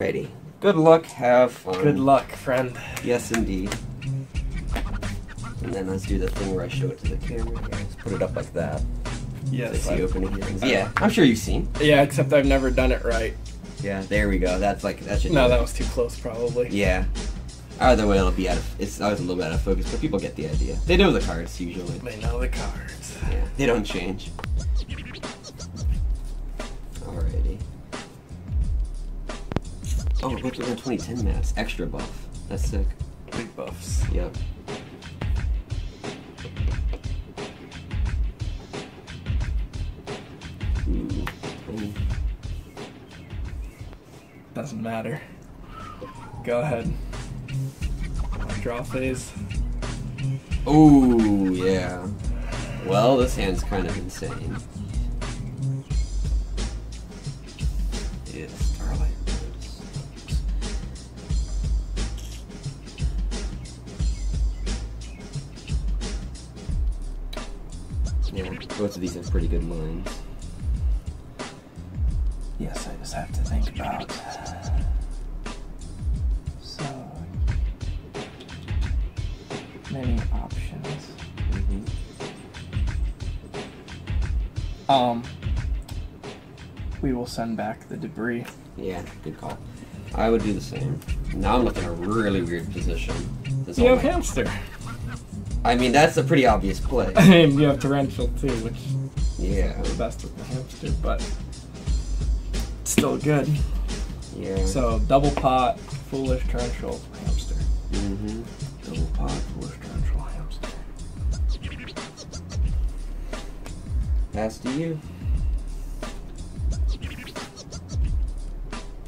Ready. Good luck, have fun. Good luck, friend. Yes, indeed. And then let's do the thing where I show it to the camera. Let's put it up like that. Yes. So I see opening earrings. Yeah, I'm sure you've seen. Yeah, except I've never done it right. Yeah, there we go. That's like, that should. No, that was too close, probably. Yeah. Either way, it'll be out of. It's always a little bit out of focus, but people get the idea. They know the cards usually. They know the cards. Yeah, they don't change. Alrighty. Oh, we're both doing 2010 maps. Extra buff. That's sick. Big buffs. Yep. Ooh. Ooh. Doesn't matter. Go ahead. Draw phase. Oh yeah. Well, this hand's kind of insane. It's Starlight Road. Yeah, both of these have pretty good lines. Yes, I just have to think about. Many options. Mm-hmm. We will send back the debris. Yeah, good call. I would do the same. Now I'm looking at a really weird position. You have hamster. I mean, that's a pretty obvious play. And you have torrential too, which yeah, is the best with the hamster, but it's still good. Yeah. So double pot, foolish torrential hamster. Mm-hmm. Double pot, foolish torrential hamster. Pass to you.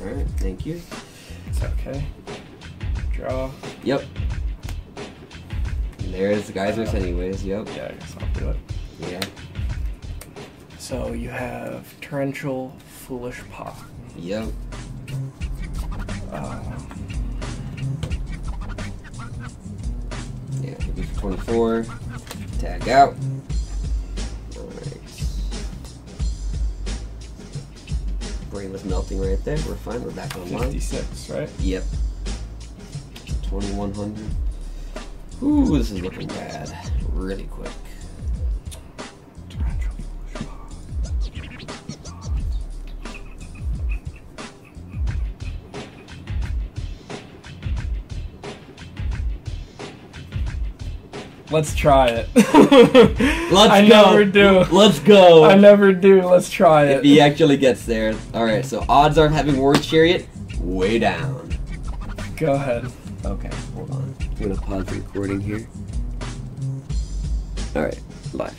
Alright, thank you. It's okay. Draw. Yep. And there's the geysers anyways, yep. Yeah, I guess I'll do it. Yeah. So you have torrential, foolish pot. Yep. Yeah, it'll be for 24. Tag out. Alright. Brain was melting right there. We're fine. We're back online. 56, right? Yep. 2100. Ooh, this is looking bad. Really quick. Let's try it. I never do. Let's try it. If he actually gets there. Alright, so odds are having War Chariot way down. Go ahead. Okay, hold on. I'm going to pause the recording here. Alright, live.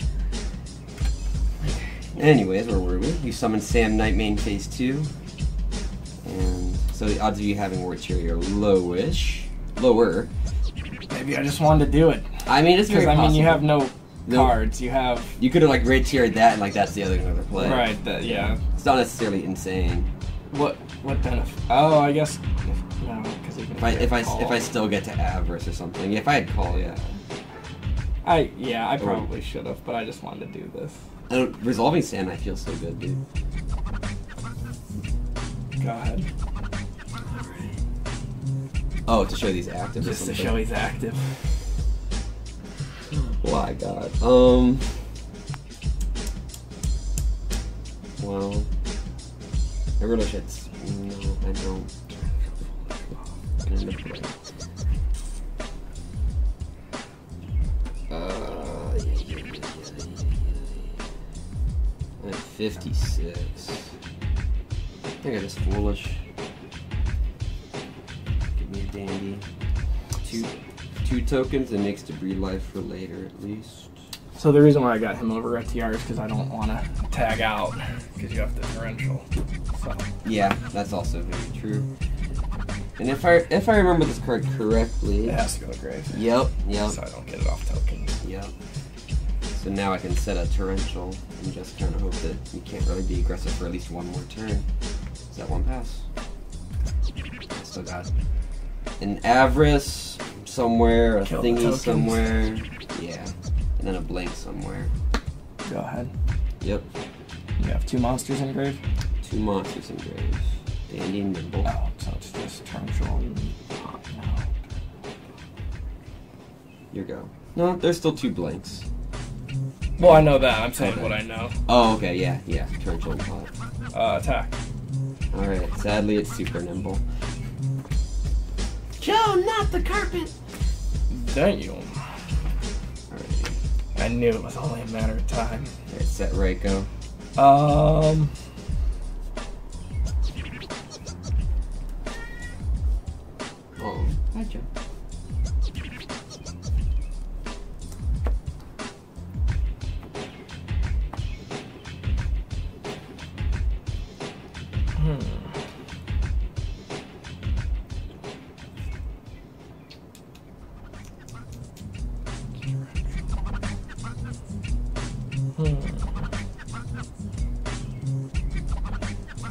Anyways, where were we? You summoned Sam Nightmare in phase 2. And so the odds of you having War Chariot are lowish. Lower. Maybe I just wanted to do it. I mean, it's because I mean you have no cards. You have could have like red tiered that and like that's the other play. Right. That, yeah. It's not necessarily insane. What benefit? Oh, I guess no, because if I still get to Avarice or something. If I had call, yeah. I probably should have, but I just wanted to do this. Resolving Sand, I feel so good, dude. Go ahead. Oh, to show these active. Just to show he's active. My God. Well, I really should. No, I don't. I'm at 56. I think I just foolish. Give me a dandy. Two tokens and makes debris life for later at least. So the reason why I got him over at TR is because I don't want to tag out because you have the torrential. So. Yeah, that's also very true. And if I remember this card correctly, it has to go to grave. Yep, yep. So I don't get it off tokens. Yep. So now I can set a torrential and just kind of hope that you can't really be aggressive for at least one more turn. Is that one pass? I still got an Avarice. Somewhere, a kill thingy somewhere, yeah, and then a blank somewhere. Go ahead. Yep. You have two monsters engraved? Two monsters engraved. Standing nimble. I'll touch this torrential. Here you go. No, there's still two blanks. Well, I know that. I'm saying okay. What I know. Oh, okay, yeah, yeah. Torrential implant. Attack. Alright, sadly it's super nimble. Joe, not the carpet! Damn. Alright. I knew it was only a matter of time. Alright, set Rayko. Oh. Hi, Joe.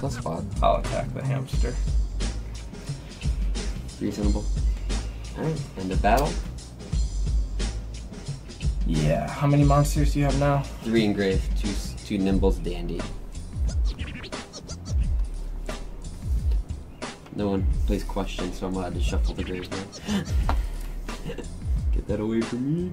Spot. I'll attack the hamster. Reasonable. Alright, end of battle. Yeah, how many monsters do you have now? 3 engraved, two nimbles, dandy. No one plays questions, so I'm allowed to shuffle the grave now. Get that away from me.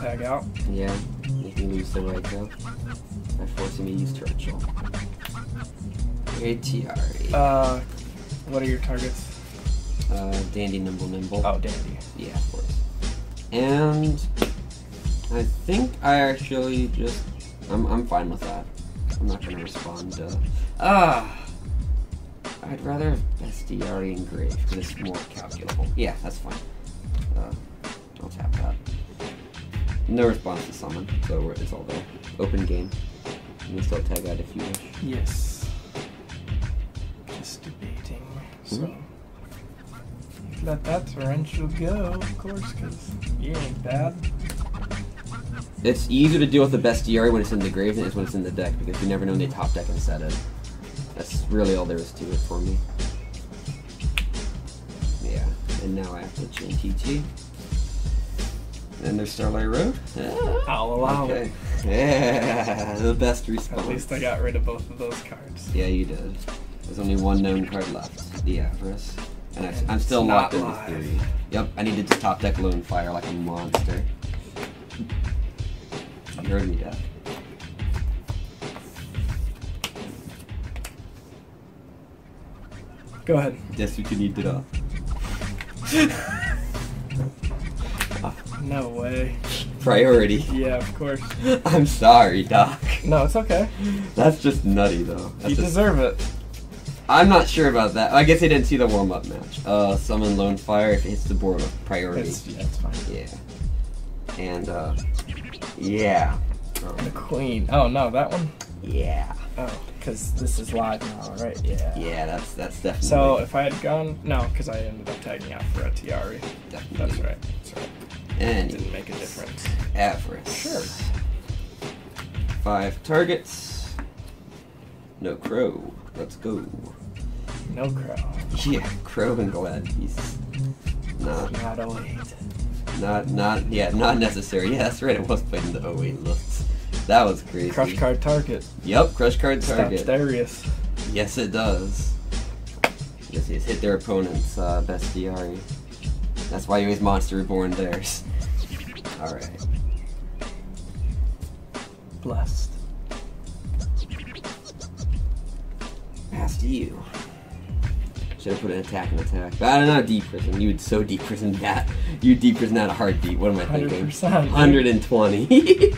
Tag out. Yeah, if you lose the Rayko, by forcing me to use Torrential. ATR. What are your targets? Dandy, nimble, nimble. Oh, dandy. Yeah, of course. And I think I actually just I'm fine with that. I'm not gonna respond to. I'd rather have Bestiary engraved because it's more calculable. Yeah, that's fine. I'll tap that. No response to summon, so it's all there. Open game. You can still tag out if you wish. Yes. Just debating. So, let that torrential go, of course, because you ain't bad. It's easier to deal with the bestiary when it's in the grave than it is when it's in the deck, because you never know when they top deck and set it. That's really all there is to it for me. Yeah, and now I have to chain TT. And there's Starlight Road? I'll allow it. Yeah, the best response. At least I got rid of both of those cards. Yeah, you did. There's only one known card left, the Avarice. And I'm still locked in this theory. Yep, I needed to top deck Lonefire like a monster. You heard me, Dad. Go ahead. Guess you can eat it up. No way. Priority. Yeah, of course. I'm sorry, Doc. No, it's okay. That's just nutty, though. That's deserve it. I'm not sure about that. I guess they didn't see the warm-up match. Summon Lonefire if it hits the board with priority. Yeah, it's fine. Yeah. And, yeah. The queen. Oh, no, that one? Yeah. Oh, because this is live now, right? Yeah. Yeah, that's definitely... So, if I had gone... No, because I ended up tagging out for a Tiari. Definitely. That's right. That's right. And didn't make a difference. Avarice. Sure. 5 targets. No crow. Let's go. No crow. Yeah, crow and glad. He's not 08. Not necessary. Yeah, that's right. It was playing the 08 looks. That was crazy. Crush card target. Yep, crush card target. Stops Darius. Yes, it does. Yes, it's hit their opponent's bestiary. That's why you use Monster Reborn theirs. Alright. Blessed. Pass to you. Should have put an attack and attack. But I don't know, Deep Prison. You would so Deep Prison that. You Deep Prison out of hard deep. What am I thinking? 120. 120%,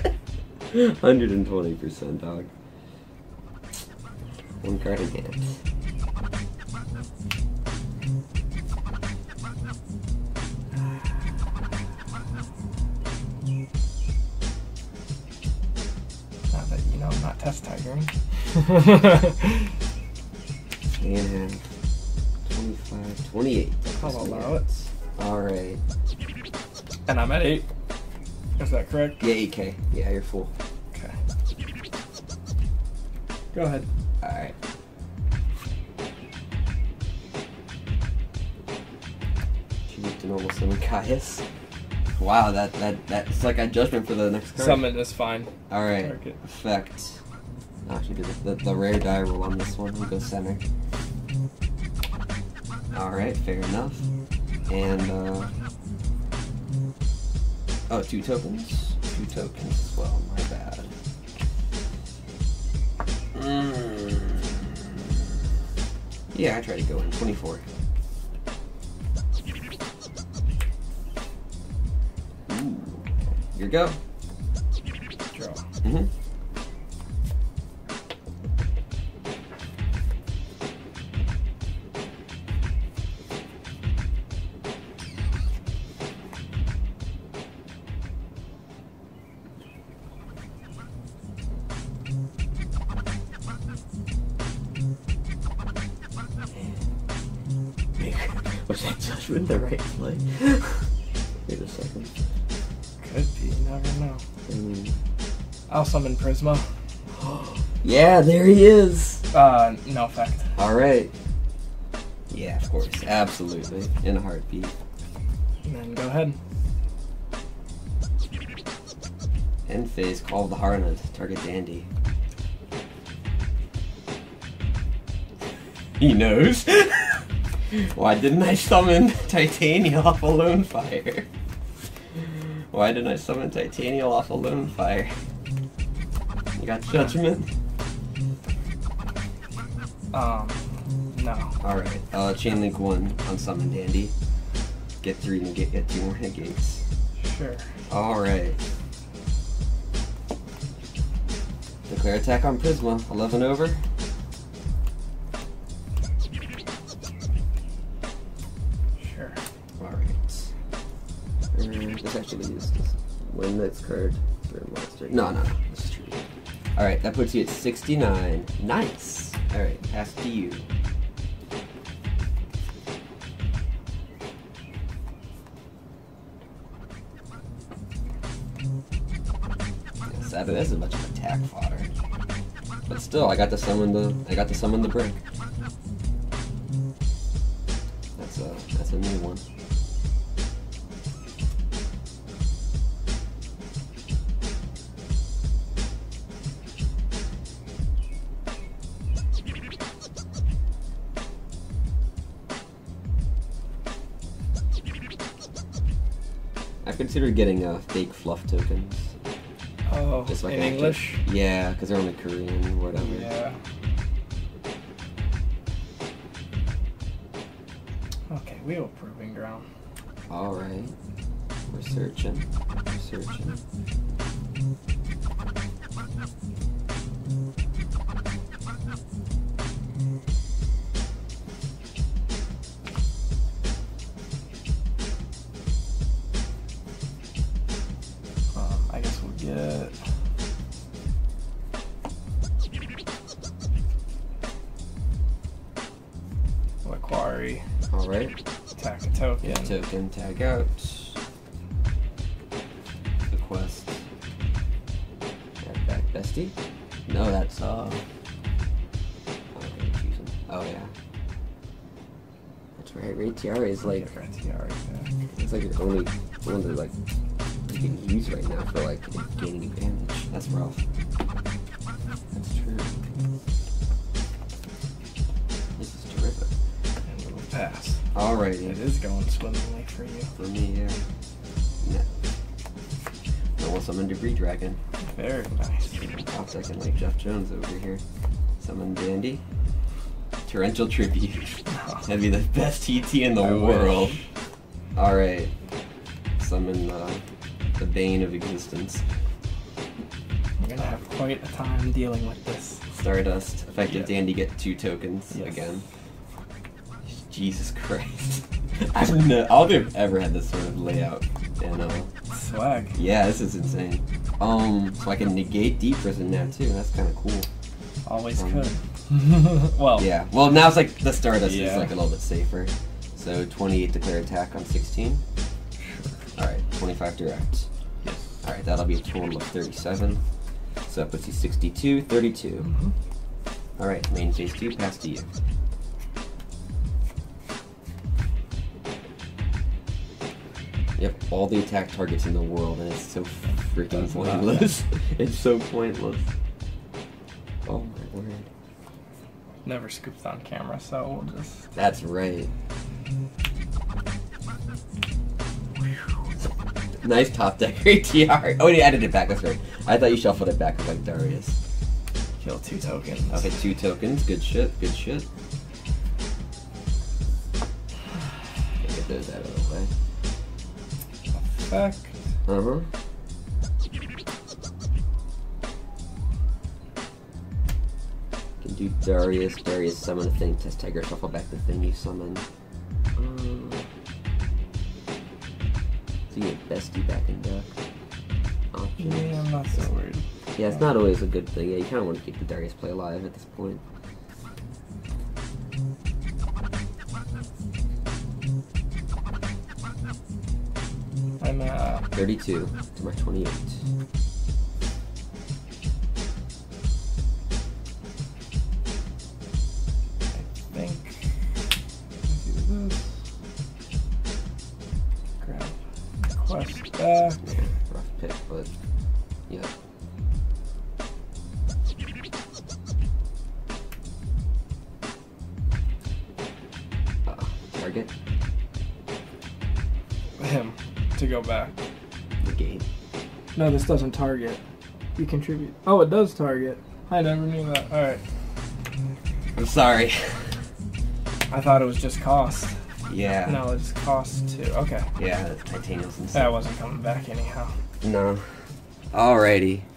dog. One card in hand. I'm not Test Tiger. And 25, 28. I'll allow it. Alright. And I'm at 8. Is that correct? Yeah, 8K. Yeah, you're full. Okay. Go ahead. Alright. to normal summon Kaius. Wow, that's like a judgment for the next card. Summon is fine. Alright, effect. Actually, the rare die roll on this one. We go center. Alright, fair enough. And, oh, two tokens? Two tokens as well, my bad. Yeah, I tried to go in. 24. Ooh. Here we go. Draw. Mm-hmm. In the right play. Wait a second. Could be, you never know. I'll summon Prisma. Yeah, there he is! No effect. Alright. Yeah, of course. Absolutely. In a heartbeat. And then go ahead. End phase, call the Harland, target Dandy. He knows! Why didn't I summon Titania off a Lonefire? Why didn't I summon Titania off a Lonefire? You got judgment? No. Alright, chain link 1 on summon Dandy. Get 3 and get 2 more hit gates. Sure. Alright. Declare attack on Prisma, 11 over. Win next card for a monster. No, this is true. Alright, that puts you at 69. Nice! Alright, pass to you. Yes, that isn't much of attack fodder. But still, I got to summon the brick. That's a new one. I consider getting fake fluff tokens. Oh, just like in English? Yeah, because they're only Korean or whatever. Yeah. Okay, we have a proving ground. Alright. We're searching. We're searching. Token, tag out. The quest. Tag back Bestie. No, that's oh yeah. That's right. Ray Tiara is like. Yeah, Tiara, yeah. It's like the only one that like you can use right now for like gaining advantage. That's rough. That's true. This is terrific. And we'll pass. Alrighty. It is going swimmingly for you. For me, yeah. No. I will summon Debris Dragon. Very nice. I'm talking like Jeff Jones over here. Summon Dandy. Torrential Tribute. That'd be the best TT in the world. Alright. Summon the Bane of Existence. I'm gonna have quite a time dealing with this. Stardust. Effective Dandy get 2 tokens again. Jesus Christ. I don't think I've ever had this sort of layout. And, swag. Yeah, this is insane. So I can negate Deep Prison now, too. That's kind of cool. Always could. Well. Yeah. Well, now it's like the Stardust is like a little bit safer. So 28 declare attack on 16. Sure. Alright, 25 direct. Yes. Alright, that'll be a total of 37. So that puts you 62, 32. Mm-hmm. Alright, main phase 2, pass to you. You have all the attack targets in the world, and it's so freaking pointless. It's so pointless. Oh my word. Never scooped on camera, so we'll just... That's right. Nice top deck, great TR. Oh, he added it back, that's right. I thought you shuffled it back like Darius. Kill 2 tokens. Okay, 2 tokens. Good shit, good shit. Get those out of the way. Effect. Uh-huh. Can do Darius. Darius summon a thing. Test Tiger, shuffle back the thing you summoned. So you get Bestie back in deck. Options. Yeah, I'm not so worried. Yeah, it's not always a good thing. Yeah, you kind of want to keep the Darius play alive at this point. I'm at 32 to my 28. I think. Do this. Grab quest back. Yeah, rough pick, but yeah. Target. Him. To go back. The game. No, this doesn't target. You contribute. Oh, it does target. I never knew that. Alright. I'm sorry. I thought it was just cost. Yeah. No, it's cost too. Okay. Yeah, Titania's insane. That wasn't coming back anyhow. No. Alrighty.